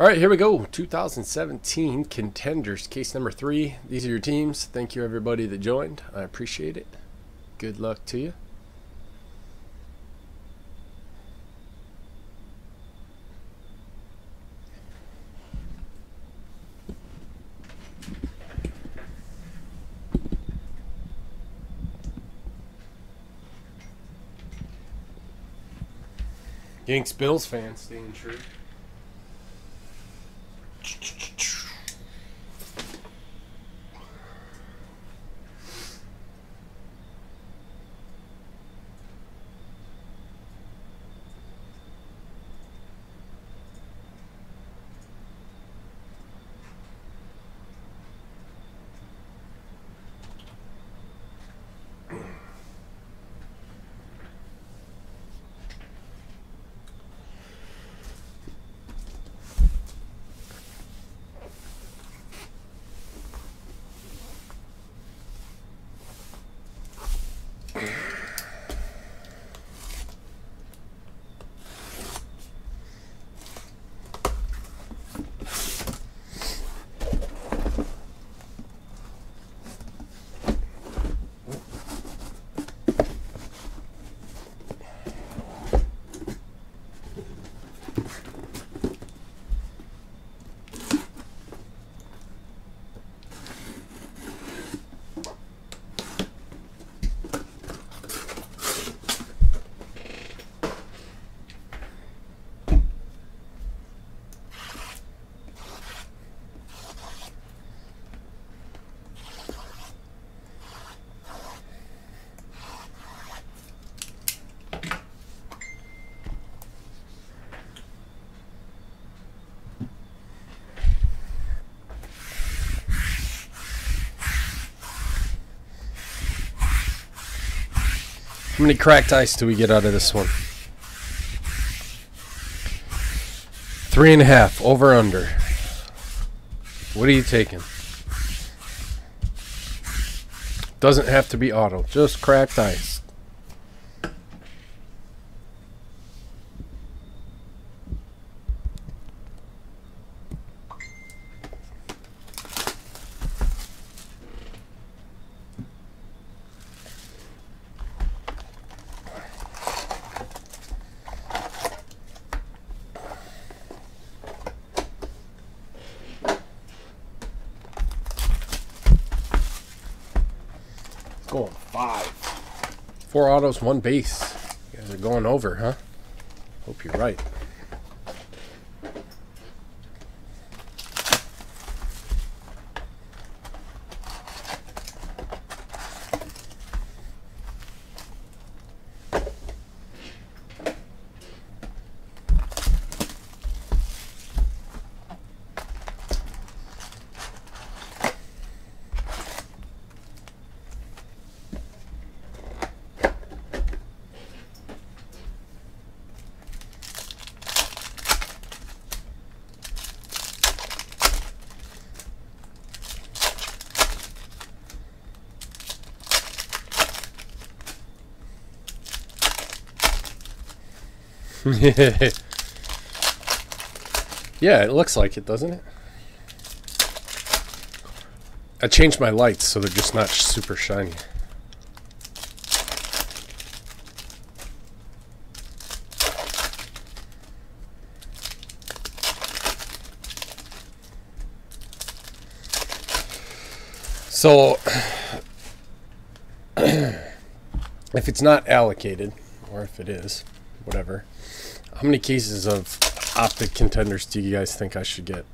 All right, here we go. 2017 Contenders, case number 3. These are your teams. Thank you, everybody that joined. I appreciate it. Good luck to you. Yanks Bills fans staying true. How many cracked ice do we get out of this one? 3.5, over under. What are you taking? Doesn't have to be auto, just cracked ice. Going 5. 4 autos, 1 base. You guys are going over, huh? Hope you're right. Yeah, it looks like it, doesn't it? I changed my lights so they're just not super shiny. So if it's not allocated, or if it is, whatever. How many cases of Optic Contenders do you guys think I should get?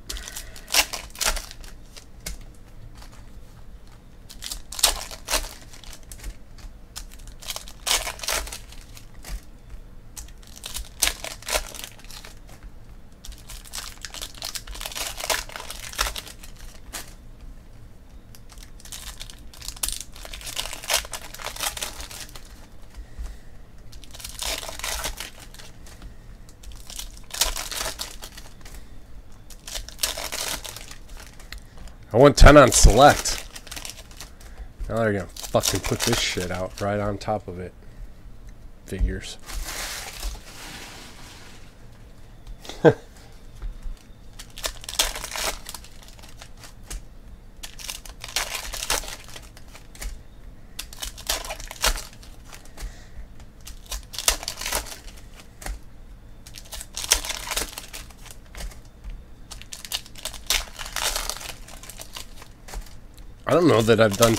I want 10 on select. Now they're gonna fucking put this shit out right on top of it. Figures. I don't know that I've done...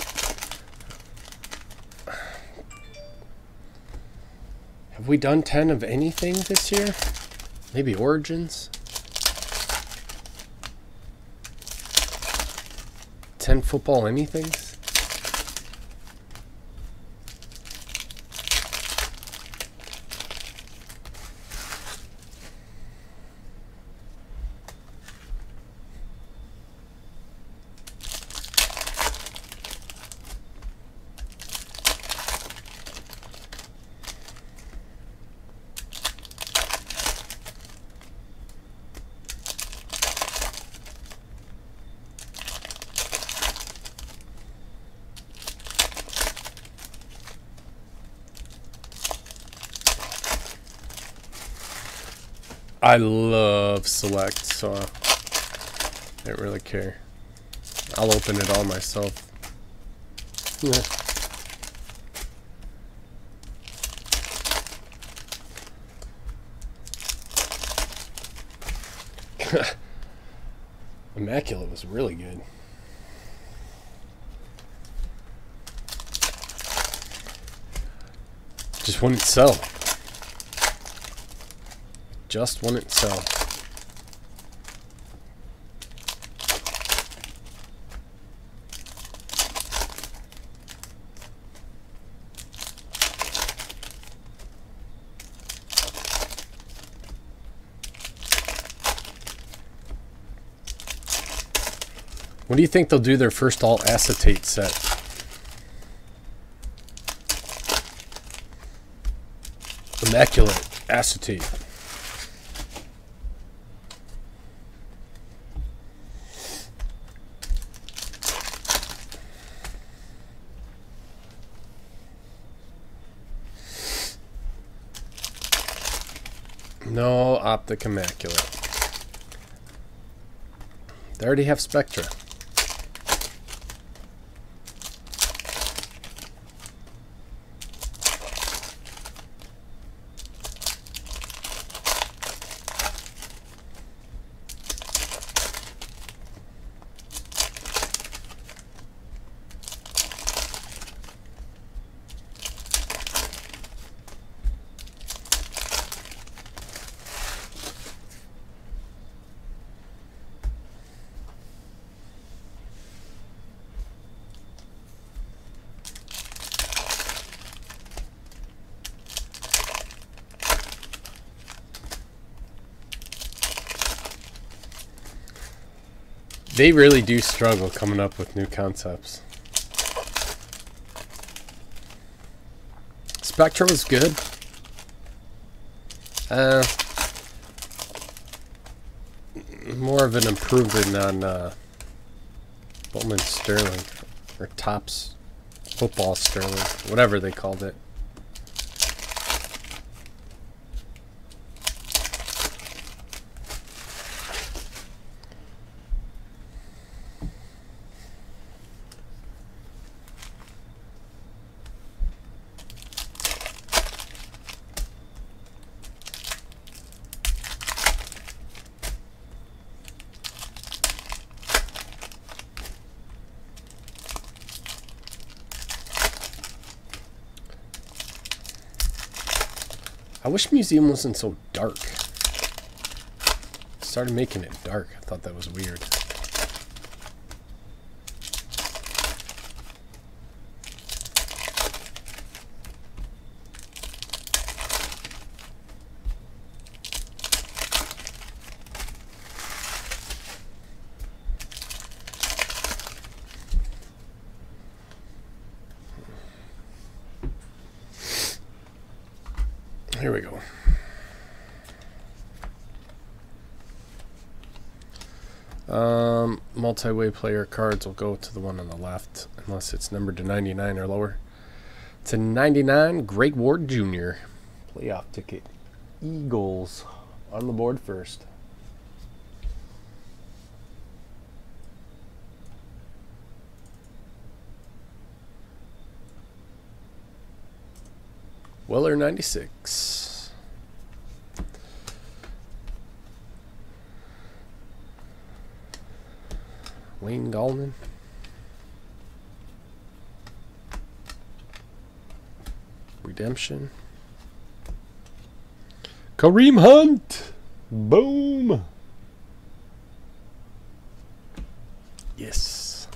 Have we done 10 of anything this year? Maybe Origins? 10 football anythings? I love Select, so I don't really care. I'll open it all myself. Yeah. Immaculate was really good. Just wouldn't sell. Just won itself. What do you think they'll do their first all acetate set? Immaculate acetate. No Optic Immaculate. They already have Spectra. They really do struggle coming up with new concepts. Spectra was good. More of an improvement on Bowman Sterling, or Topps Football Sterling, whatever they called it. I wish Museum wasn't so dark. Started making it dark. I thought that was weird. Here we go. Multi-way player cards will go to the one on the left, unless it's numbered to 99 or lower. To 99, Greg Ward Jr. Playoff ticket. Eagles on the board first. Weller 96. Wayne Gallman. redemption. Kareem Hunt. Boom. Yes.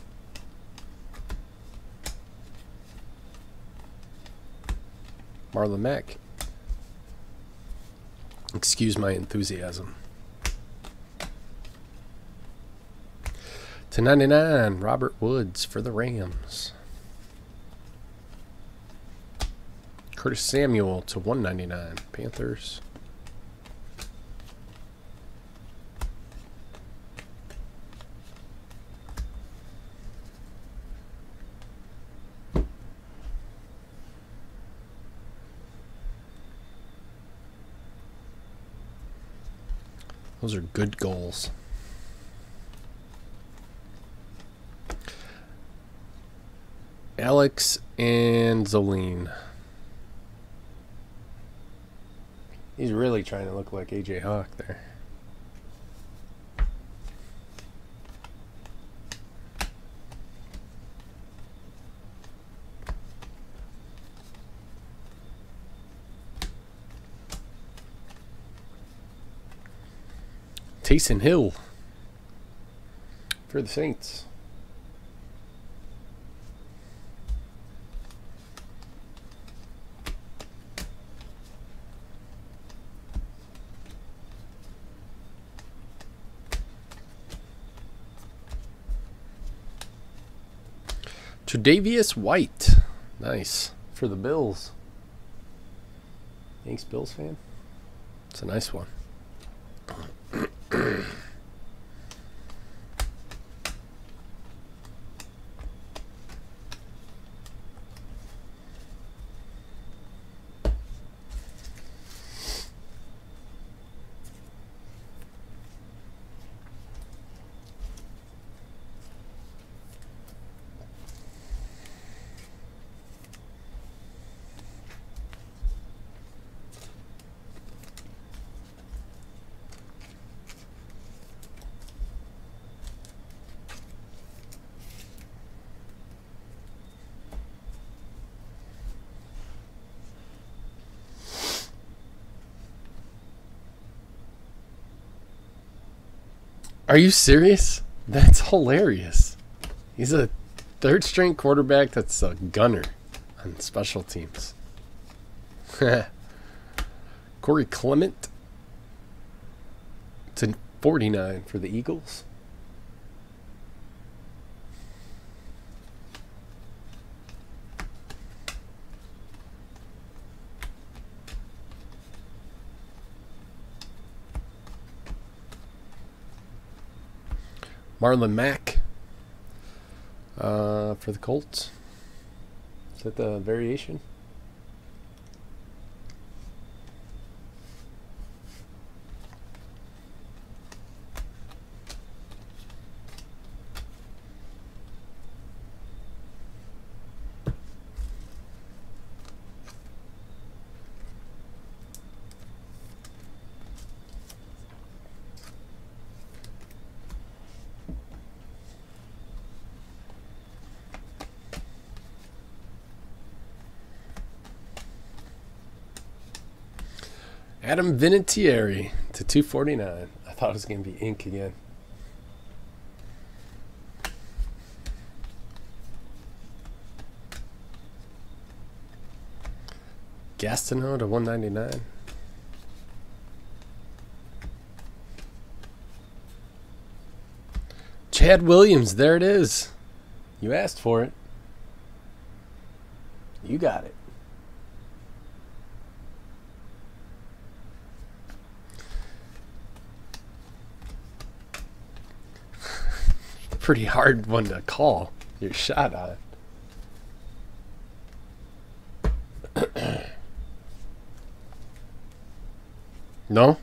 Marlon Mack. Excuse my enthusiasm. /99, Robert Woods for the Rams. Curtis Samuel /199, Panthers. Those are good goals. Alex Anzalone. He's really trying to look like AJ Hawk there. Taysom Hill for the Saints. Tre'Davious White. Nice. For the Bills. Thanks, Bills fan. It's a nice one. Are you serious? That's hilarious. He's a third-string quarterback that's a gunner on special teams. Corey Clement /49 for the Eagles. Marlon Mack for the Colts. Is that the variation? Adam Vinatieri /249. I thought it was going to be ink again. Gastineau /199. Chad Williams. There it is. You asked for it. You got it. Pretty hard one to call your shot on. No?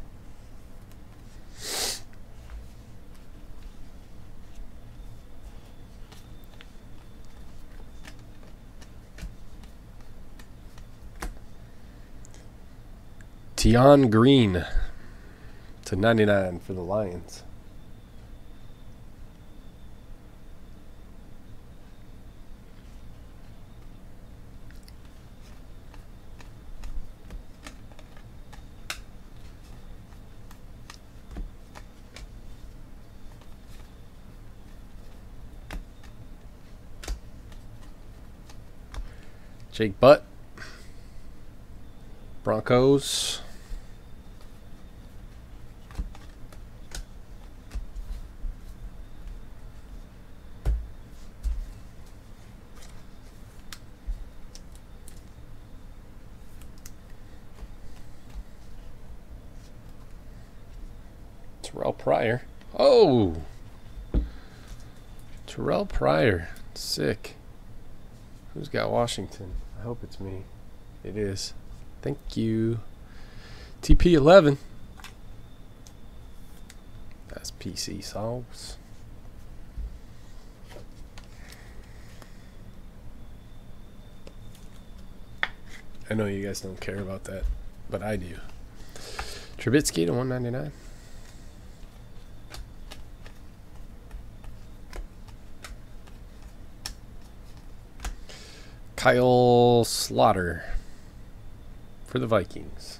Tion Green /99 for the Lions. Jake Butt, Broncos. Terrelle Pryor. Oh! Terrelle Pryor. Sick. Who's got Washington? I hope it's me. It is. Thank you. TP11. That's PC Solves. I know you guys don't care about that, but I do. Trubisky to 199. Kyle Slaughter for the Vikings.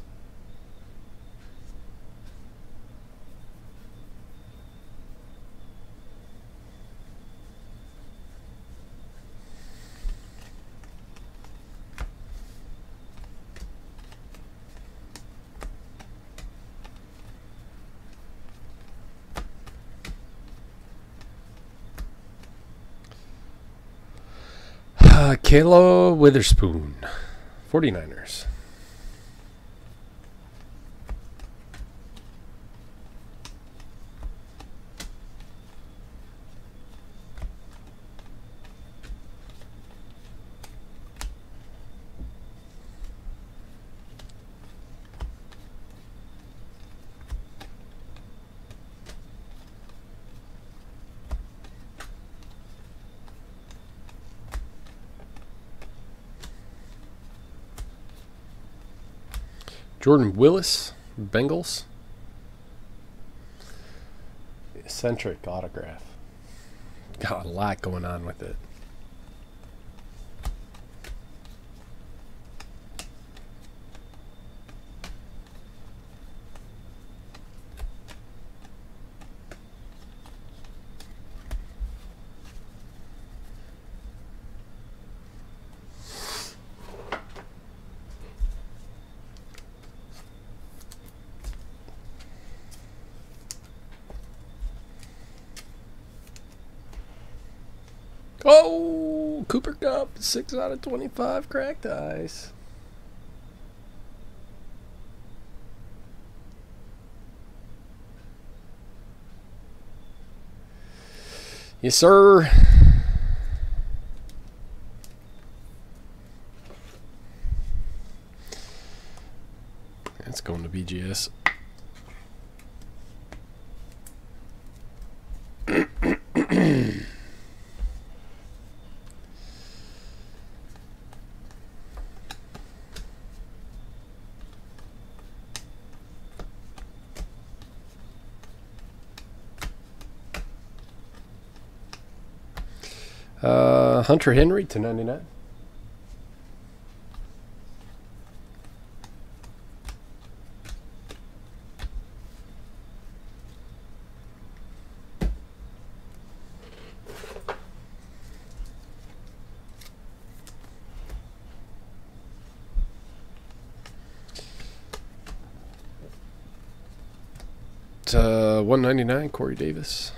Ahkello Witherspoon, 49ers. Jordan Willis, Bengals. Eccentric autograph. Got a lot going on with it. Oh, Cooper Kupp, 6 out of 25 cracked ice. Yes, sir. That's going to BGS. Hunter Henry to 99. To 199, Corey Davis.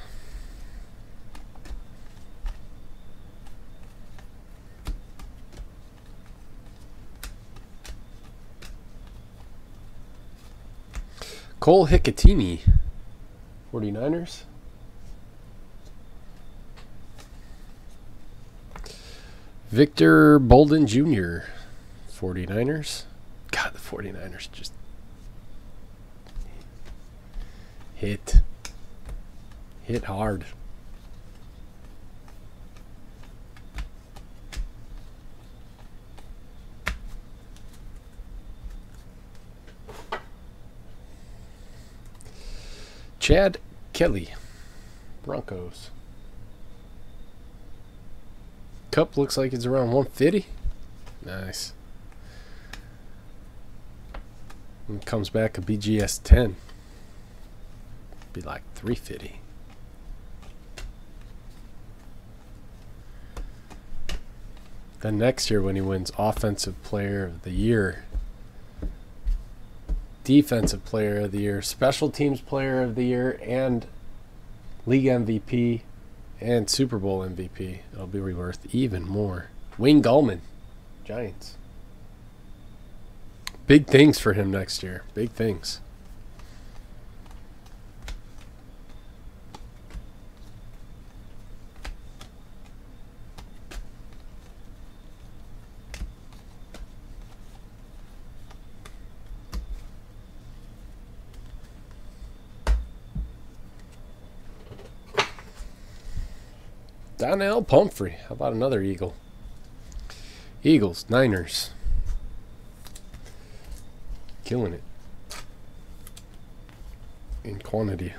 Cole Hikutini, 49ers. Victor Bolden Jr., 49ers. God, the 49ers just hit hard. Chad Kelly, Broncos. Cup looks like it's around 150. Nice. And comes back a BGS 10. Be like 350. Then next year when he wins Offensive Player of the Year, Defensive Player of the Year, Special Teams Player of the Year, and League MVP and Super Bowl MVP, it'll be worth even more. Wayne Gallman, Giants. Big things for him next year. Big things. Donnell Pumphrey. How about another Eagle? Eagles, Niners. Killing it in quantity.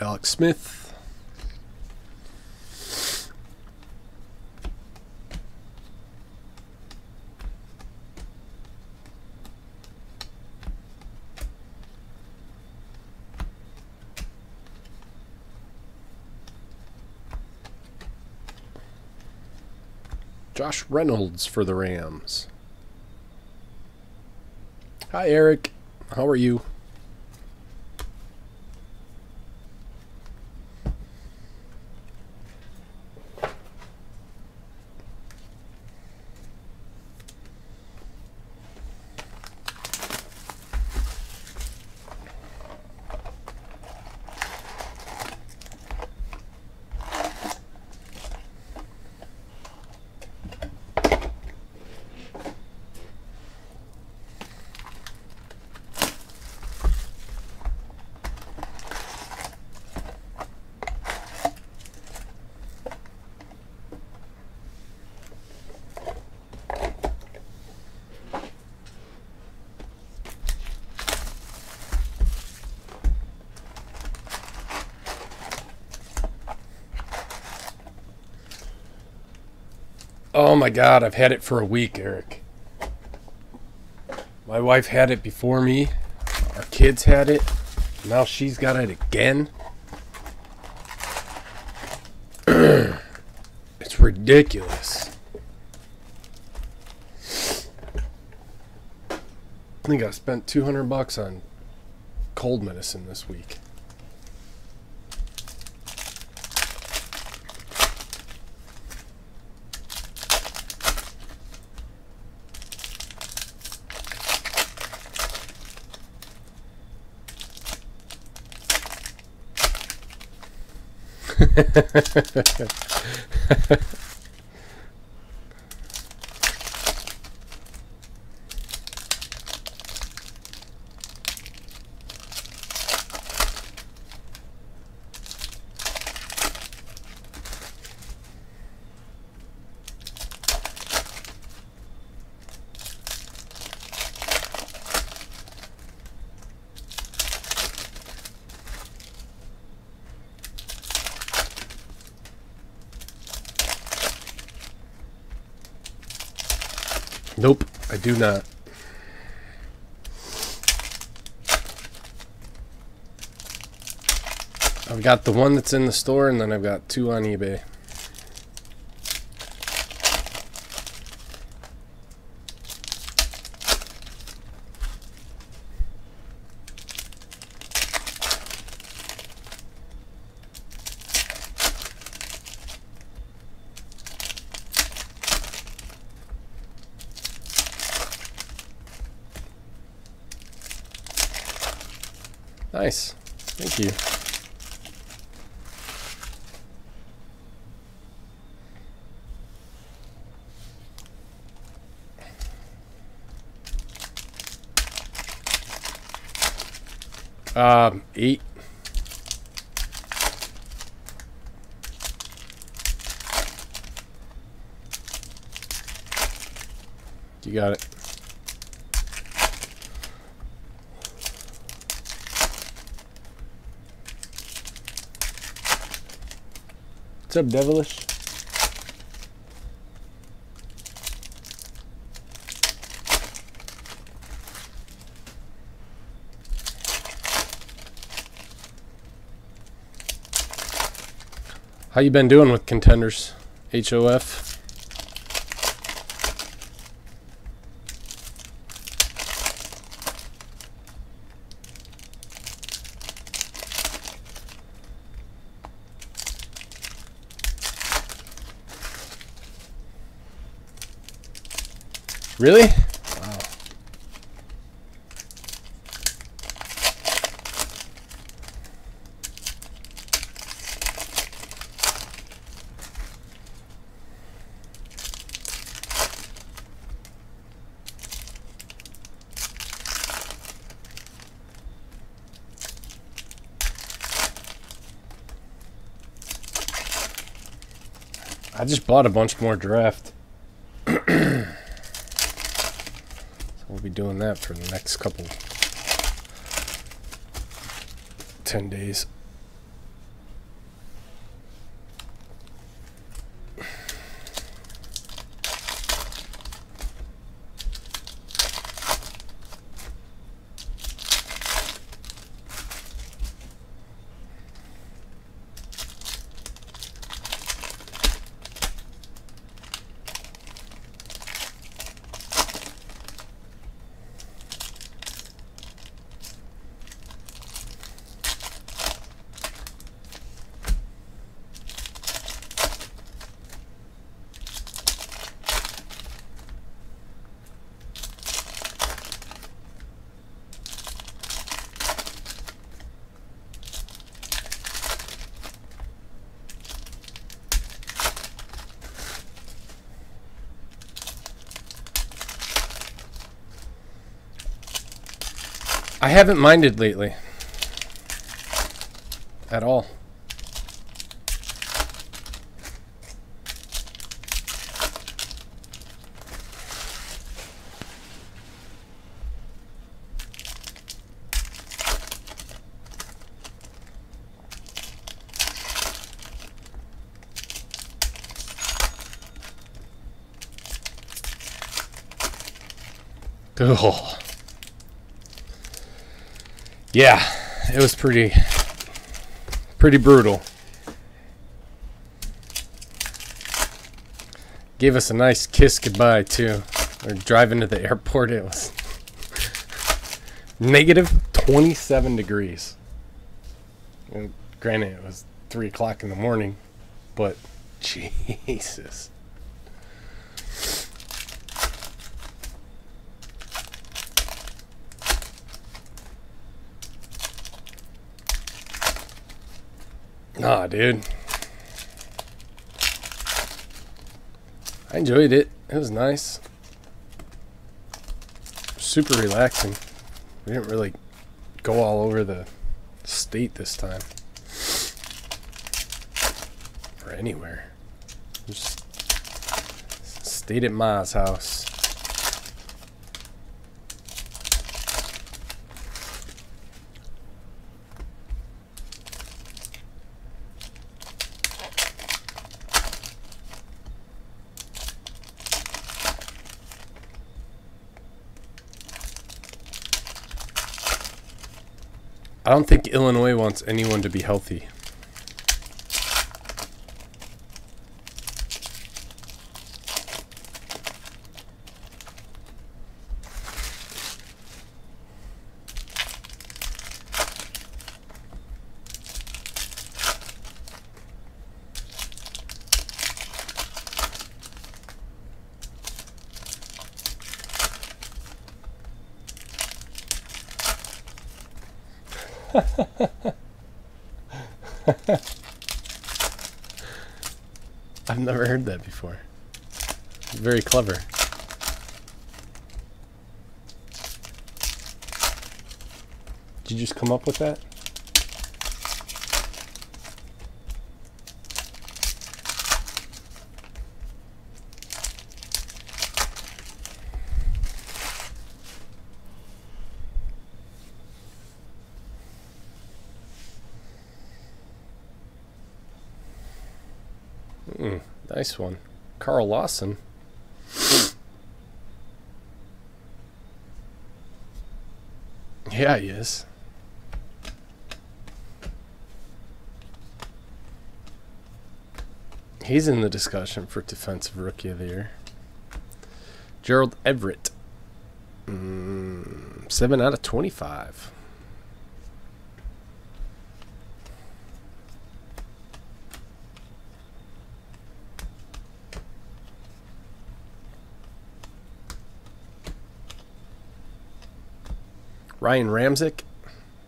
Alex Smith. Josh Reynolds for the Rams. Hi, Eric. How are you? Oh my God, I've had it for a week, Eric. My wife had it before me. Our kids had it. Now she's got it again. It's ridiculous. I think I spent $200 on cold medicine this week. Nope, I do not. I've got the one that's in the store, and then I've got two on eBay. Nice. Thank you. Eight. You got it. What's up, Devilish? How you been doing with contenders? HOF. Really? Wow. I just bought a bunch more draft. Be doing that for the next couple 10 days. I haven't minded lately at all. Oh. Yeah, it was pretty brutal. Gave us a nice kiss goodbye too. We're driving to the airport. It was -27 degrees. And granted, it was 3 o'clock in the morning, but Jesus. Nah, dude. I enjoyed it. It was nice. Super relaxing. We didn't really go all over the state this time. Or anywhere. We just stayed at Ma's house. I don't think Illinois wants anyone to be healthy. I've never heard that before. Very clever. Did you just come up with that? Nice one. Carl Lawson. Yeah, he is. He's in the discussion for Defensive Rookie of the Year. Gerald Everett. 7 out of 25. Ryan Ramczyk,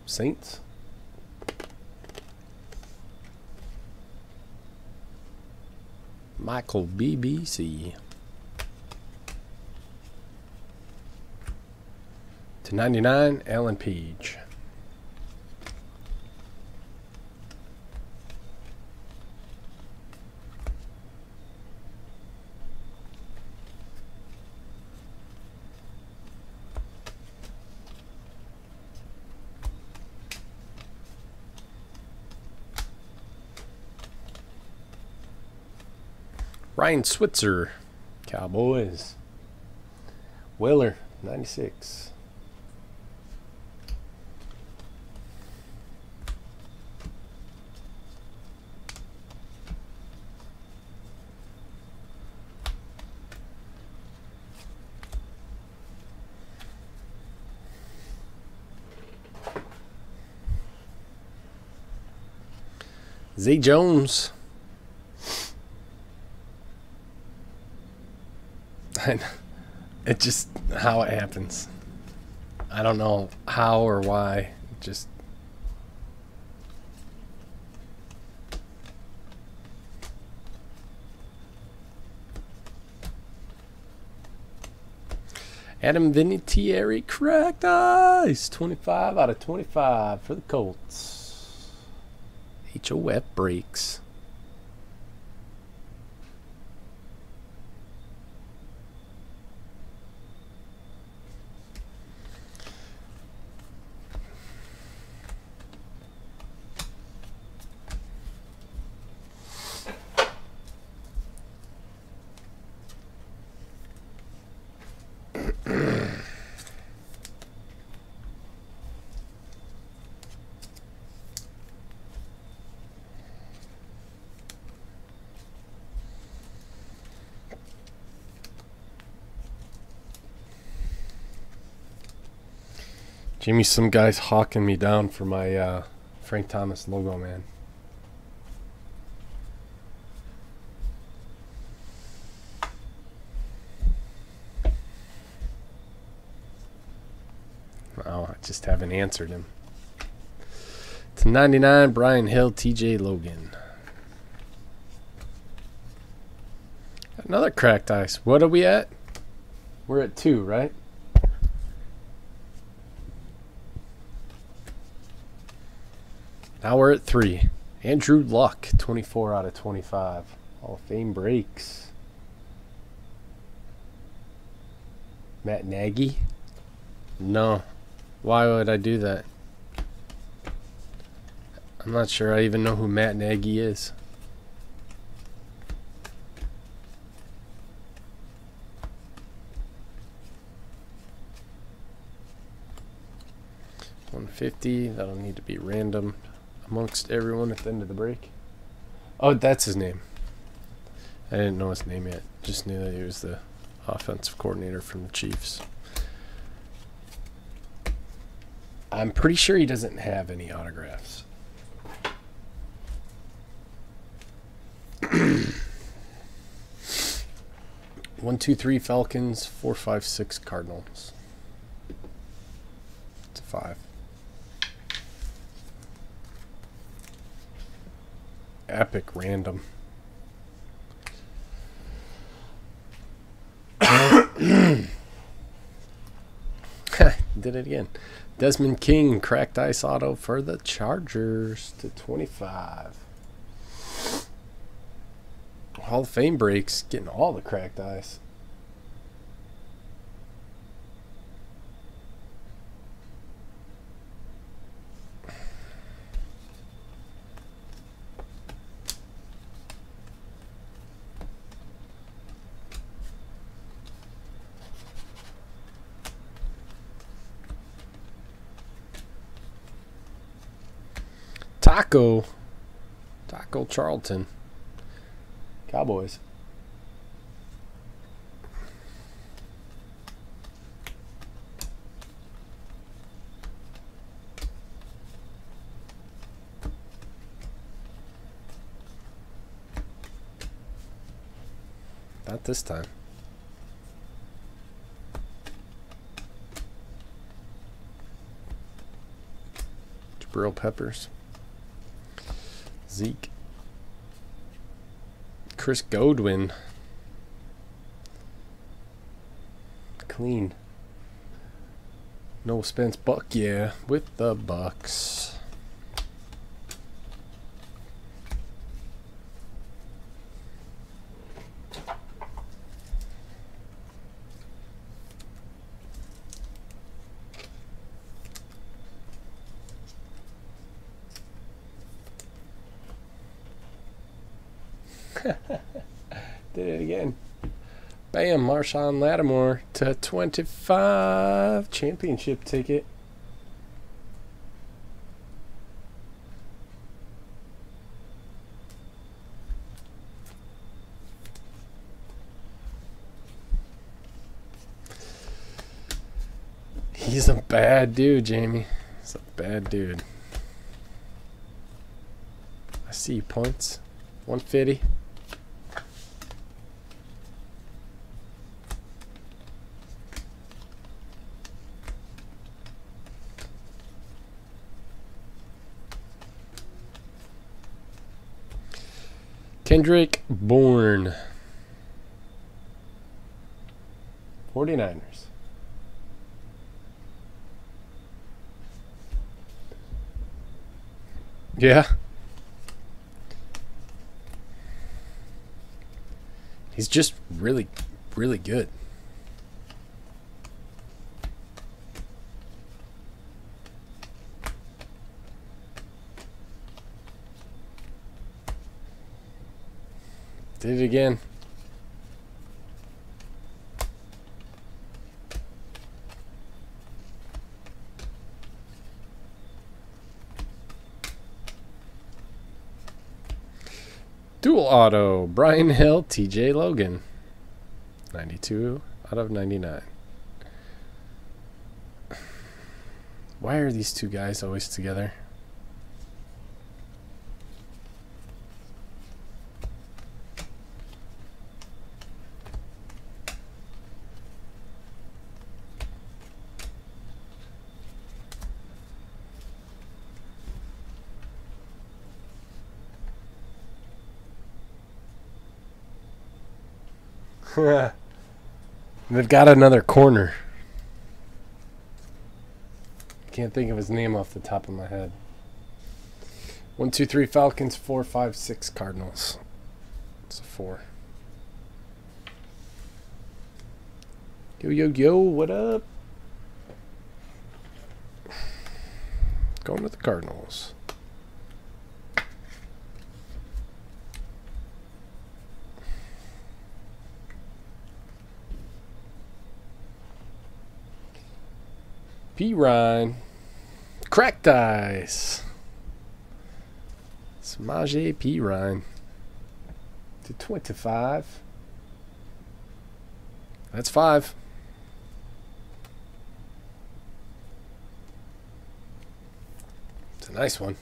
Saints. Michael BBC. /99, Alan Page. Ryan Switzer, Cowboys. Willer, 96. Z Jones. It just how it happens. I don't know how or why. It just Adam Vinatieri, cracked ice. 25 out of 25 for the Colts. HOF breaks. Jimmy, some guy's hawking me down for my Frank Thomas logo, man. Oh, I just haven't answered him. /99, Brian Hill, TJ Logan. Another cracked ice. What are we at? We're at 2, right? Now we're at 3. Andrew Luck, 24 out of 25. Hall of Fame breaks. Matt Nagy? No. Why would I do that? I'm not sure I even know who Matt Nagy is. /150. That'll need to be random. Amongst everyone at the end of the break. Oh, that's his name. I didn't know his name yet. Just knew that he was the offensive coordinator from the Chiefs. I'm pretty sure he doesn't have any autographs. One, two, three, Falcons. 4, 5, 6, Cardinals. It's a 5. Epic random. Did it again. Desmond King, cracked ice auto for the Chargers /25. Hall of Fame breaks, getting all the cracked ice. Taco Charlton, Cowboys. Not this time. Jabril Peppers. Zeke. Chris Godwin. Clean. Noah Spence. Buck, yeah, with the Bucks. Did it again. Bam, Marshawn Lattimore to 25. Championship ticket. He's a bad dude, Jamie. He's a bad dude. I see you, points. 150. Kendrick Bourne. 49ers. Yeah. He's just really, really good. Did it again. Dual auto, Brian Hill, TJ Logan. 92 out of 99. Why are these two guys always together? They've got another corner. Can't think of his name off the top of my head. 1, 2, 3 Falcons, 4, 5, 6 Cardinals. It's a 4. Yo, yo, yo, what up? Going with the Cardinals. P. Ryan. Cracked Ice. Samaje P. Ryan. To 25. That's 5. It's a nice one.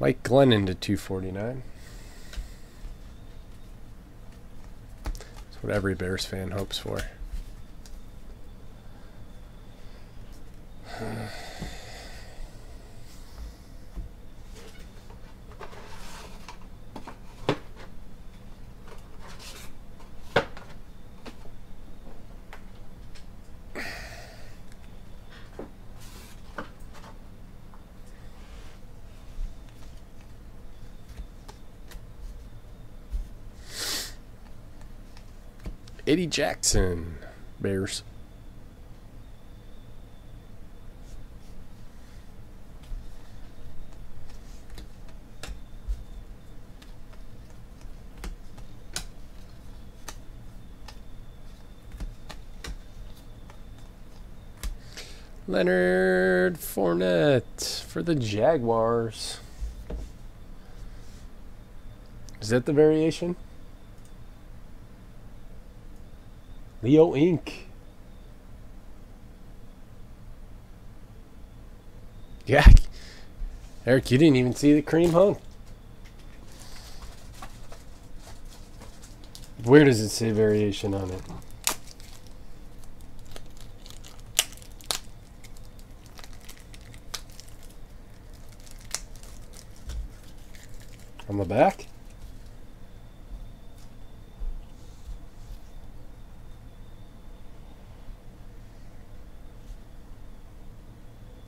Mike Glennon to 249. That's what every Bears fan hopes for. Eddie Jackson, Bears. Leonard Fournette for the Jaguars. Is that the variation? Leo Inc. Yeah. Eric, you didn't even see the Kareem Hunt. Where does it say variation on it? On the back?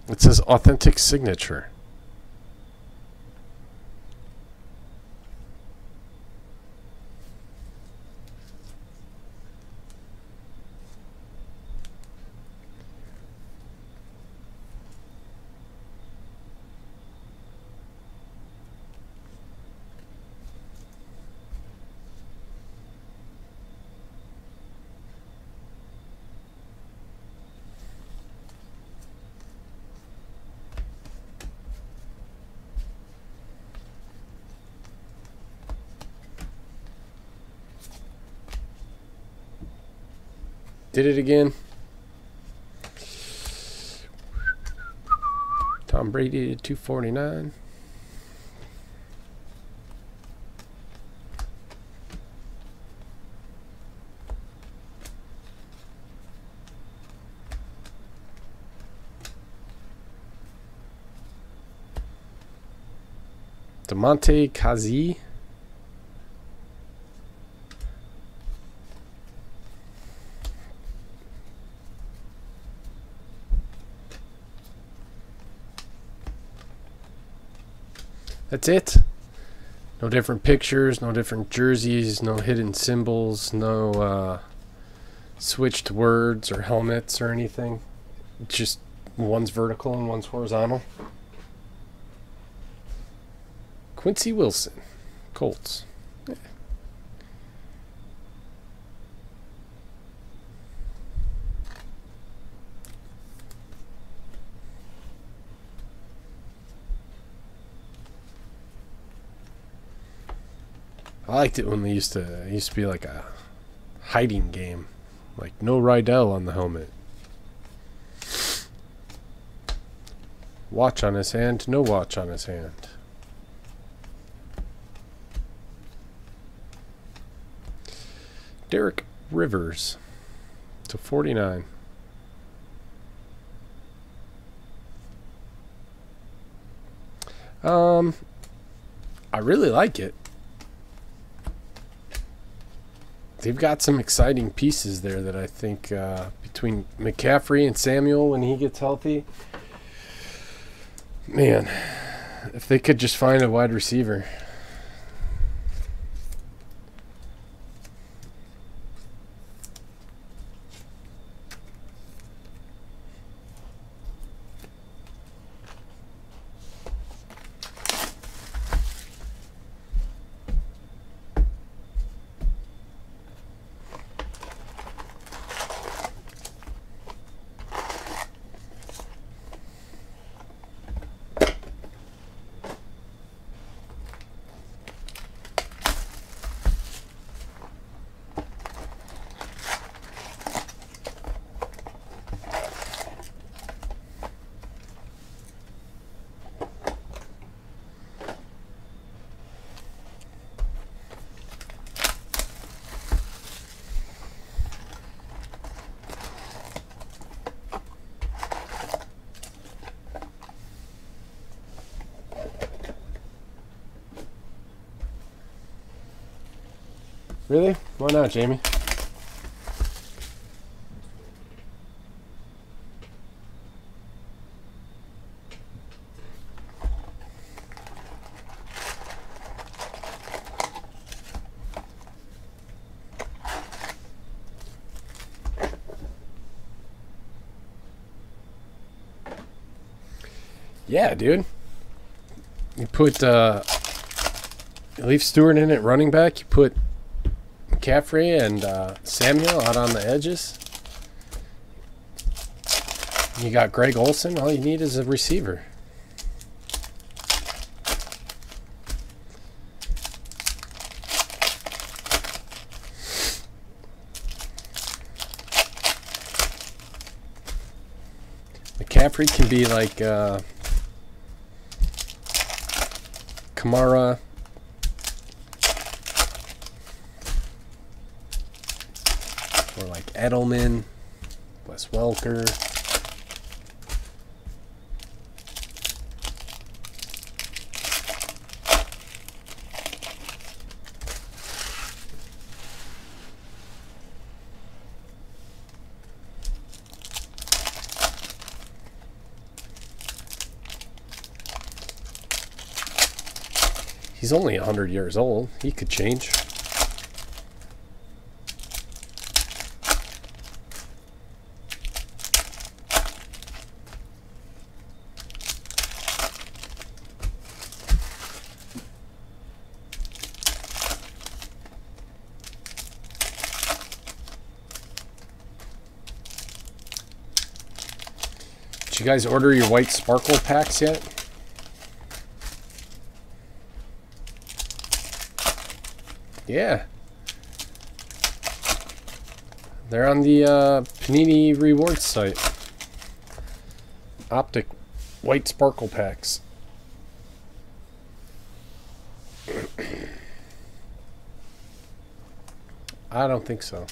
It says authentic signature. Did it again. Tom Brady at 249. DeMonte Kazi. That's it. No different pictures, no different jerseys, no hidden symbols, no switched words or helmets or anything. Just one's vertical and one's horizontal. Quincy Wilson, Colts. Yeah. I liked it when they used to be like a hiding game. Like no Rydell on the helmet. Watch on his hand, no watch on his hand. Derek Rivers to 49. I really like it. They've got some exciting pieces there that I think between McCaffrey and Samuel when he gets healthy. Man, if they could just find a wide receiver. Really? Why not, Jamie? Yeah, dude. You put Leif Stewart in at running back. You put McCaffrey and Samuel out on the edges. You got Greg Olsen. All you need is a receiver. McCaffrey can be like Kamara. Or like Edelman. Wes Welker. He's only 100 years old. He could change. Did you guys order your white sparkle packs yet? Yeah, they're on the Panini Rewards site. Optic white sparkle packs. I don't think so.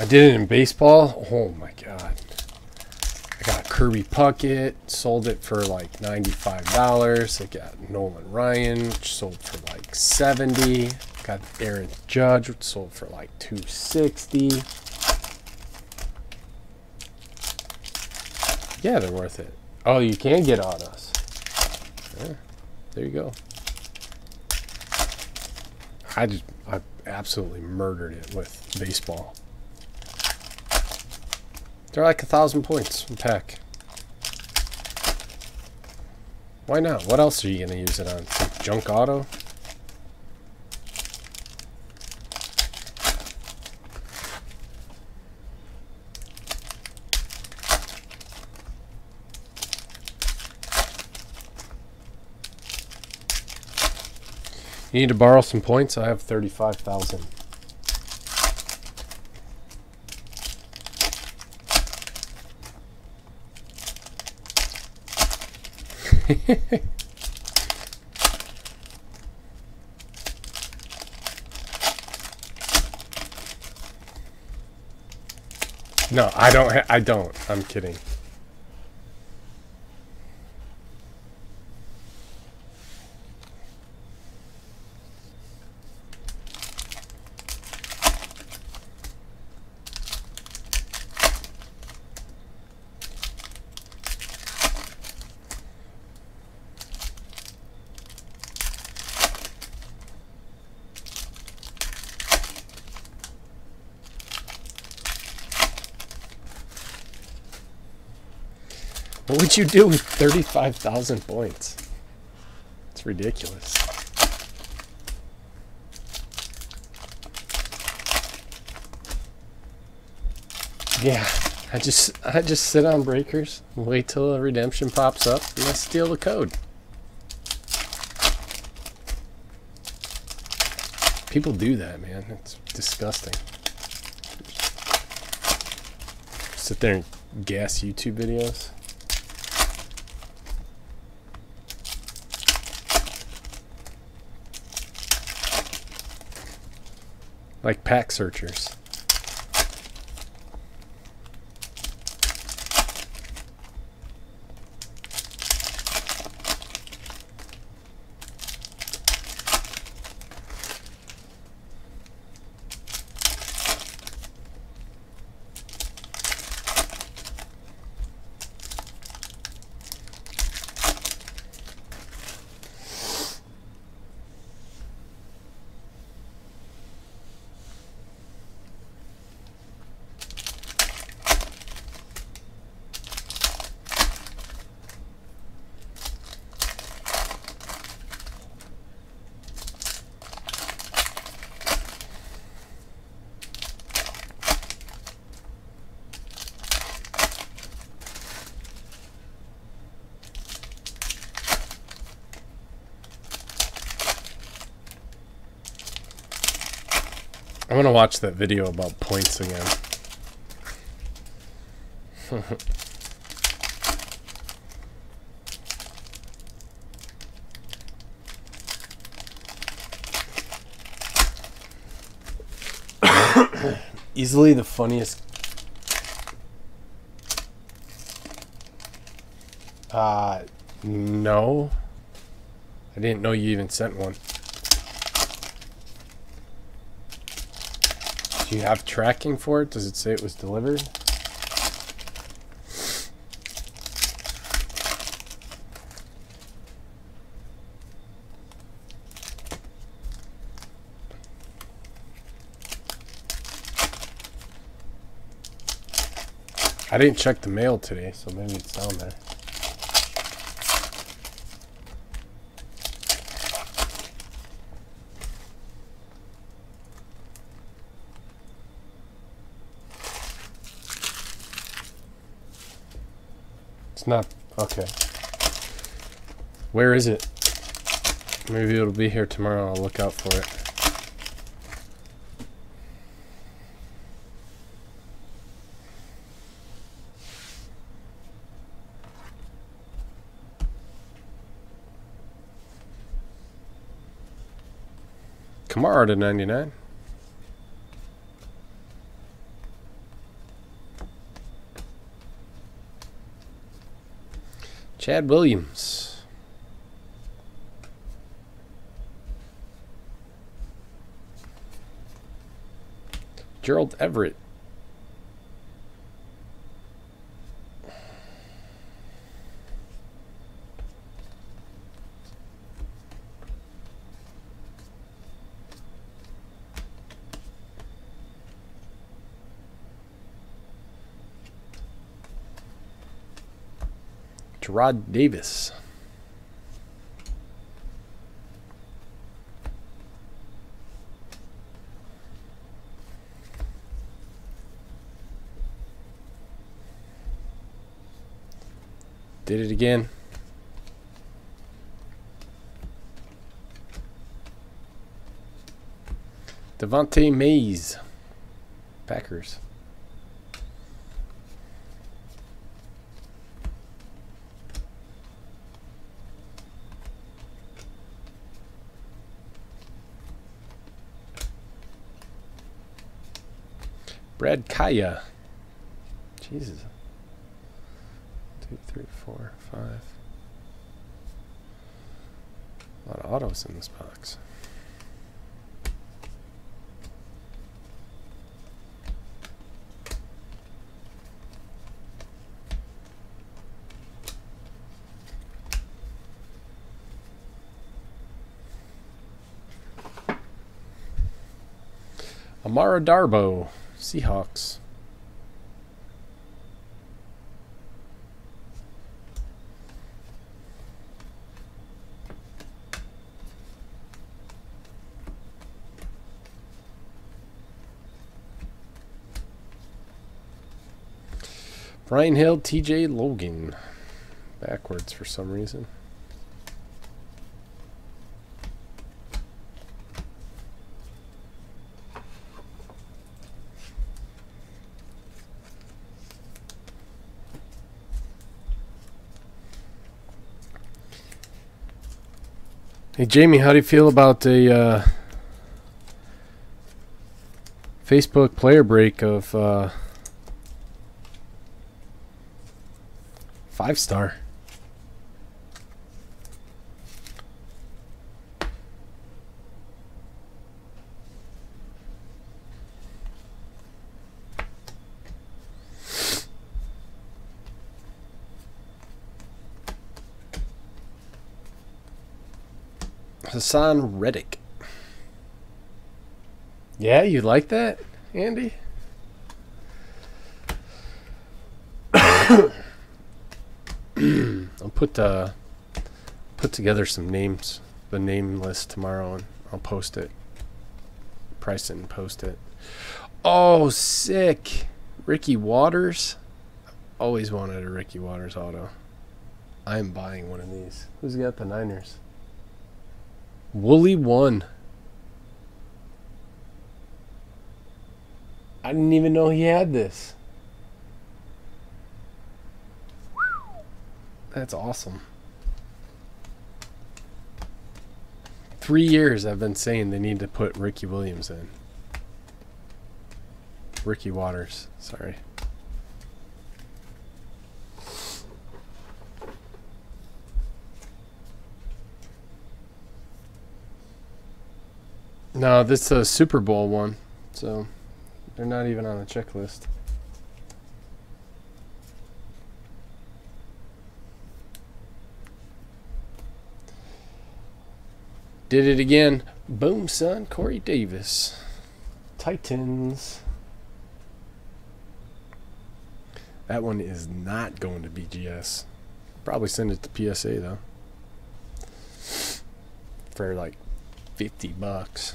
I did it in baseball. Oh my god. I got a Kirby Puckett. Sold it for like $95. I got Nolan Ryan, which sold for like $70. Got Aaron Judge, which sold for like $260. Yeah, they're worth it. Oh, you can get autos. Yeah, there you go. I absolutely murdered it with baseball. They're like 1,000 points a pack. Why not? What else are you going to use it on? Some junk auto? You need to borrow some points? I have 35,000. No, I don't. I'm kidding. What would you do with 35,000 points? It's ridiculous. Yeah, I just sit on breakers, wait till a redemption pops up, and I steal the code. People do that, man. It's disgusting. Sit there and gas YouTube videos. Like pack searchers. I'm gonna watch that video about points again. Easily the funniest no, I didn't know you even sent one. Do you have tracking for it? Does it say it was delivered? I didn't check the mail today, so maybe it's down there. It's not... okay. Where is it? Maybe it'll be here tomorrow. I'll look out for it. Kamara to 99. Chad Williams. Gerald Everett. Gerald Davis. Did it again. Devontae Mays, Packers. Brad Kaya. Jesus. 2, 3, 4, 5. A lot of autos in this box. Amara Darbo. Seahawks. Brian Hill, TJ Logan. Backwards for some reason. Hey Jamie, how do you feel about a Facebook player break of 5-star? Hassan Reddick. Yeah, you like that, Andy? I'll put together some names, the name list tomorrow, and I'll post it. Price it and post it. Oh, sick! Ricky Waters. I've always wanted a Ricky Waters auto. I'm buying one of these. Who's got the Niners? Wooly 1. I didn't even know he had this. That's awesome. 3 years I've been saying they need to put Ricky Williams in. Ricky Waters, sorry. No, this is a Super Bowl one, so they're not even on the checklist. Did it again. Boom, son. Corey Davis. Titans. That one is not going to BGS. Probably send it to PSA, though. For like $50.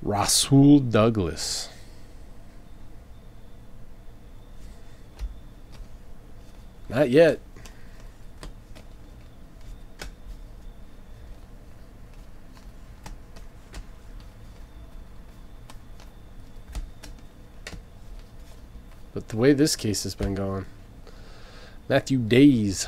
Rasul Douglas. Not yet. But the way this case has been going. Matthew Days.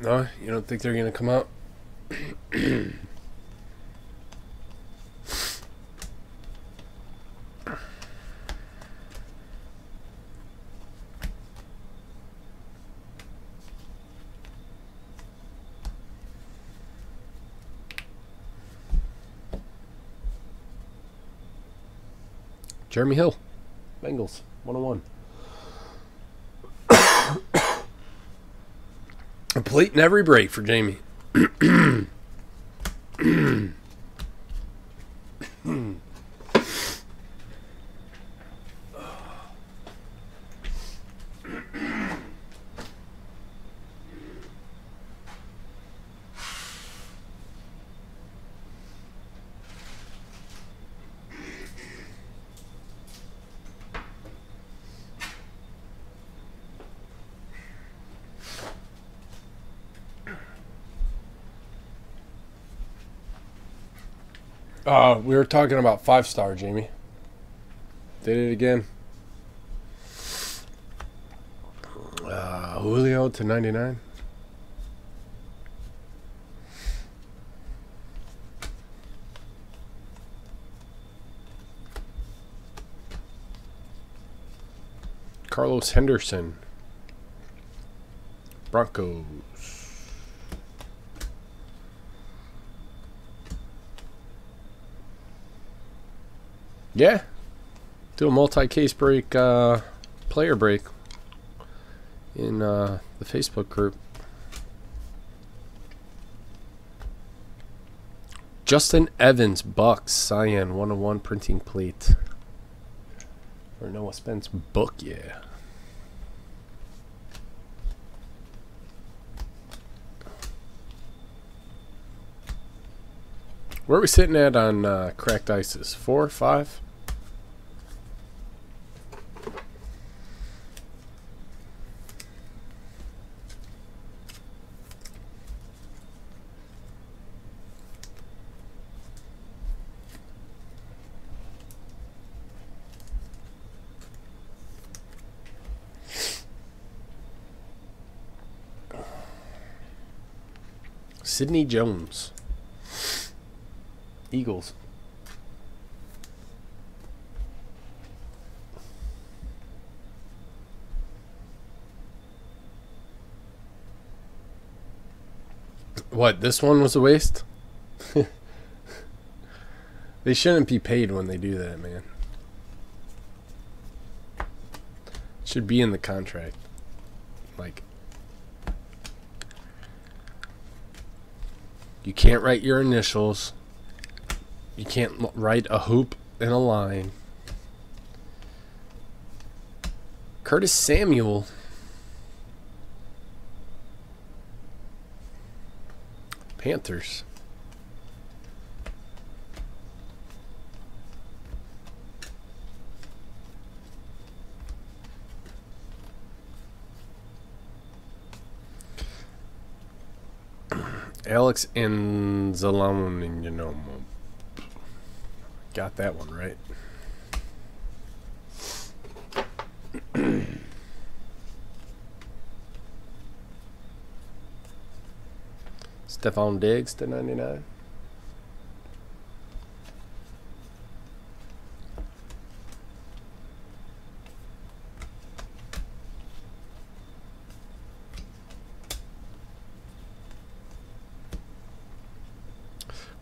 No, you don't think they're going to come out? Jeremy Hill, Bengals, 101. Completing every break for Jamie. We were talking about 5-star, Jamie. Did it again. Julio to 99. Carlos Henderson. Broncos. Yeah, do a multi-case break, player break in the Facebook group. Justin Evans, Bucks, Cyan, 101 printing plate. Or Noah Spence book, yeah. Where are we sitting at on cracked ices? 4 or 5? Sidney Jones, Eagles. What, this one was a waste? They shouldn't be paid when they do that, man. It should be in the contract. Like, you can't write your initials. You can't write a hoop and a line. Curtis Samuel. Panthers. Alex Anzalone, you know, got that one right. Stephon Diggs to 99.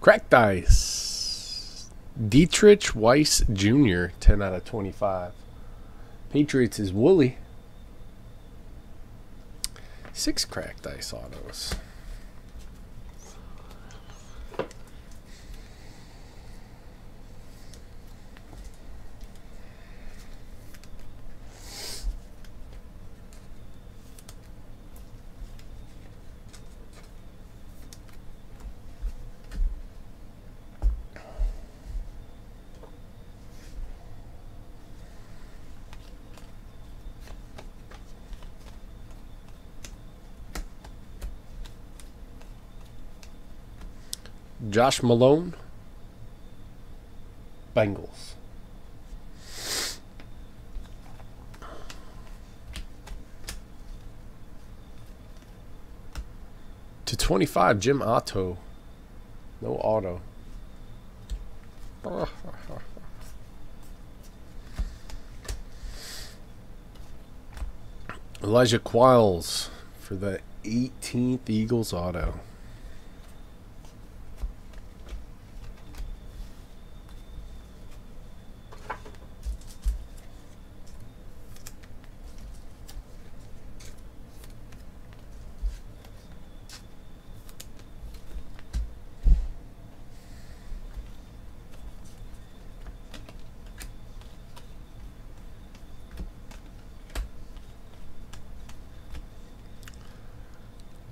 Cracked ice. Dietrich Weiss Jr. 10 out of 25. Patriots is Wooly. 6 cracked ice autos. Josh Malone, Bengals. /25, Jim Otto. No auto. Elijah Quiles for the 18th Eagles auto.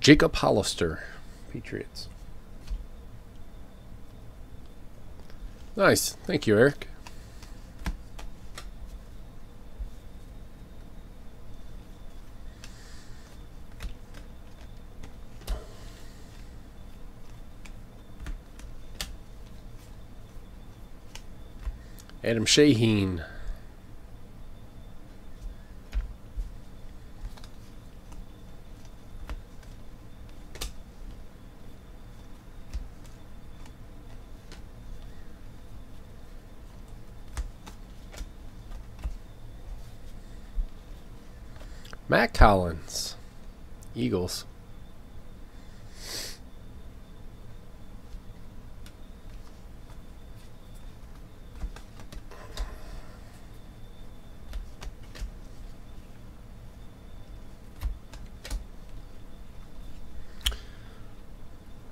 Jacob Hollister, Patriots. Nice. Thank you, Eric. Adam Shaheen. Matt Collins, Eagles.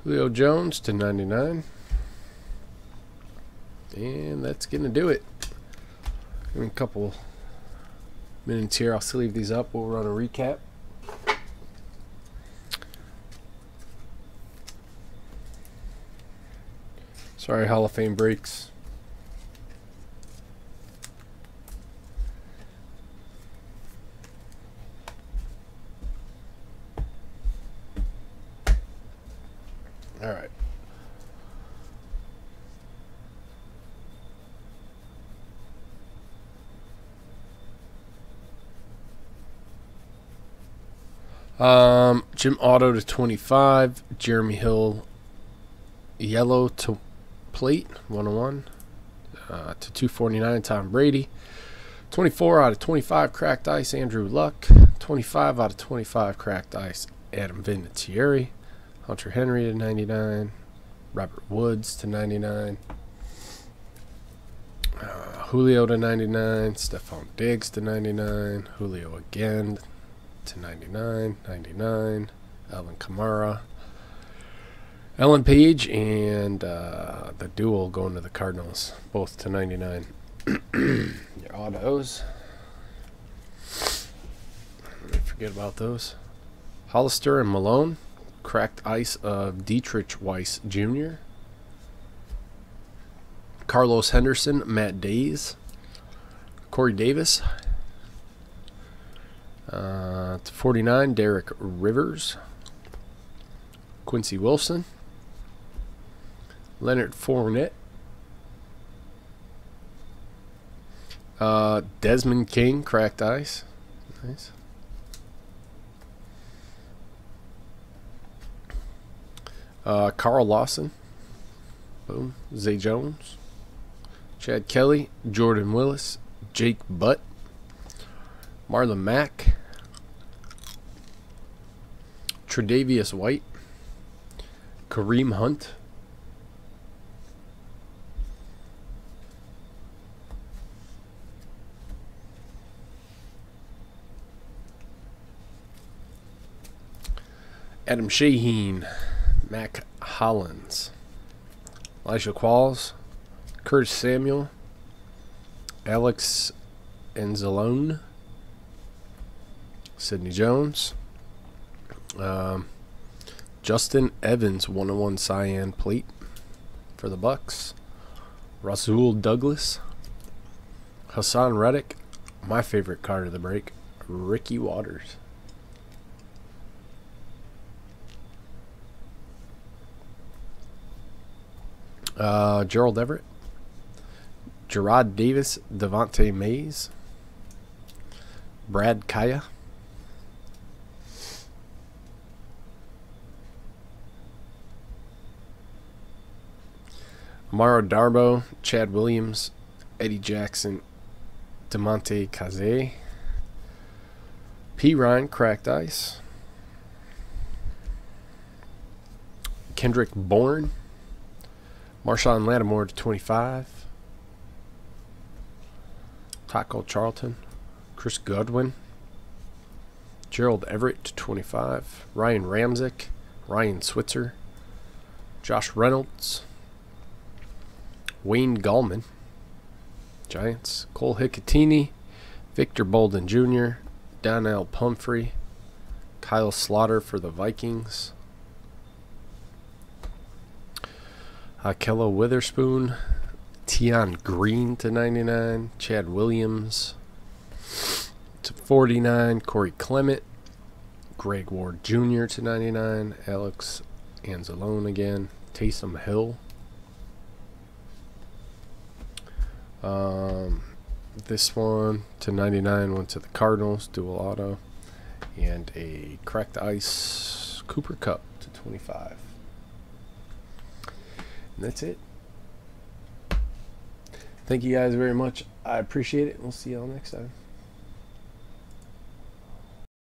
Julio Jones to 99. And that's going to do it. In a couple minutes here, I'll still leave these up. We'll run a recap. Sorry, Hall of Fame breaks. All right. Jim Otto to 25. Jeremy Hill, yellow to plate, 101 to 249. Tom Brady, 24 out of 25. Cracked ice, Andrew Luck. 25 out of 25. Cracked ice, Adam Vinatieri. Hunter Henry to 99. Robert Woods to 99. Julio to 99. Stephon Diggs to 99. Julio again to 99. 99. Alvin Kamara. Ellen Page and the duel going to the Cardinals, both to 99. Your autos. I forget about those. Hollister and Malone. Cracked ice of Dietrich Weiss Jr. Carlos Henderson, Matt Days. Corey Davis. To 49, Derek Rivers. Quincy Wilson. Leonard Fournette. Desmond King, cracked ice. Nice. Carl Lawson. Boom. Zay Jones. Chad Kelly. Jordan Willis. Jake Butt. Marlon Mack. Tre'Davious White. Kareem Hunt. Adam Shaheen. Mac Hollins. Elijah Qualls. Curtis Samuel. Alex Anzalone. Sidney Jones. Justin Evans, 101 cyan plate for the Bucks. Rasul Douglas. Hassan Reddick. My favorite card of the break, Ricky Waters. Gerald Everett, Gerard Davis, Devontae Mays, Brad Kaya, Amaro Darbo, Chad Williams, Eddie Jackson, DeMonte Kazee, P. Ryan, cracked ice, Kendrick Bourne, Marshawn Lattimore to 25. Taco Charlton. Chris Godwin. Gerald Everett to 25. Ryan Ramczyk. Ryan Switzer. Josh Reynolds. Wayne Gallman. Giants. Cole Hikutini. Victor Bolden Jr. Donnell Pumphrey. Kyle Slaughter for the Vikings. Ahkello Witherspoon, Tion Green to 99, Chad Williams to 49, Corey Clement, Greg Ward Jr. to 99, Alex Anzalone again, Taysom Hill. This one to 99 went to the Cardinals, dual auto, and a cracked ice Cooper Cup to 25. That's it. Thank you guys very much. I appreciate it. We'll see y'all next time.